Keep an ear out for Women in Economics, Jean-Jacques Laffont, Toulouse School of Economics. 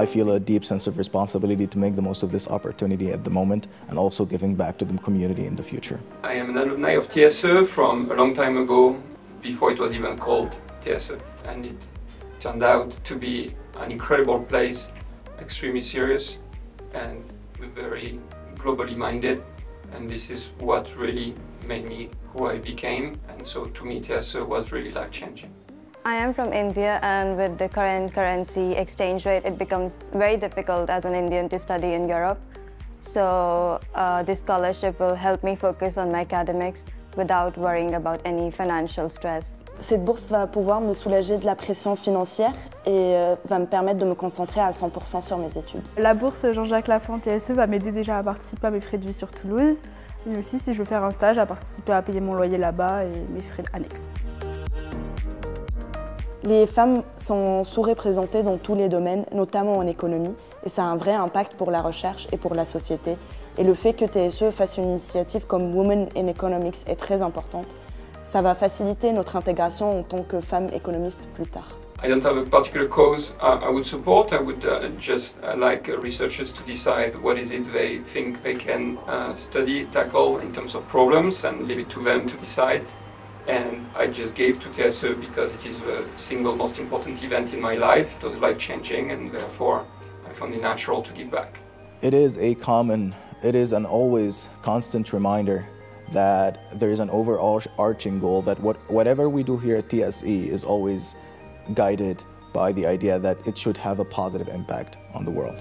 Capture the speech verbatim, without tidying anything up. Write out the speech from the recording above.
I feel a deep sense of responsibility to make the most of this opportunity at the moment and also giving back to the community in the future. I am an alumni of T S E from a long time ago, before it was even called T S E, and it turned out to be an incredible place, extremely serious and very globally minded, and this is what really made me who I became, and so to me T S E was really life-changing. I am from India, and with the current currency exchange rate, it becomes very difficult as an Indian to study in Europe. So uh, this scholarship will help me focus on my academics without worrying about any financial stress. Cette bourse va pouvoir me soulager de la pression financière et euh, va me permettre de me concentrer à cent pour cent sur mes études. La bourse Jean-Jacques Laffont T S E va m'aider déjà à participer à mes frais de vie sur Toulouse, mais aussi si je veux faire un stage à participer à payer mon loyer là-bas et mes frais annexes. Les femmes sont sous-représentées dans tous les domaines, notamment en économie, et ça a un vrai impact pour la recherche et pour la société. Et le fait que T S E fasse une initiative comme Women in Economics est très importante. Ça va faciliter notre intégration en tant que femmes économistes plus tard. I don't have a particular cause I would support. I would just like researchers to decide what is it they think they can study, tackle in terms of problems, and leave it to them to decide. And I just gave to T S E because it is the single most important event in my life. It was life-changing, and therefore I found it natural to give back. It is a common, it is an always constant reminder that there is an overall arching goal, that what, whatever we do here at T S E is always guided by the idea that it should have a positive impact on the world.